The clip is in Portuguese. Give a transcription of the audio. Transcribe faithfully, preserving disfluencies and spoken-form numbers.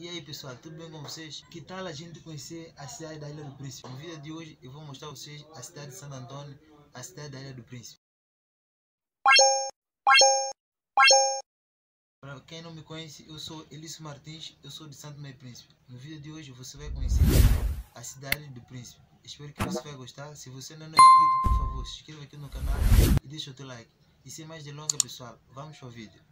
E aí pessoal, tudo bem com vocês? Que tal a gente conhecer a cidade da Ilha do Príncipe? No vídeo de hoje eu vou mostrar a vocês a cidade de Santo Antônio, a cidade da Ilha do Príncipe. Para quem não me conhece, eu sou Elício Martins, eu sou de Santo Antônio Príncipe. No vídeo de hoje você vai conhecer a cidade do Príncipe. Espero que você vai gostar. Se você não é inscrito, por favor, se inscreva aqui no canal e deixa o teu like. E sem mais delongas pessoal, vamos para o vídeo.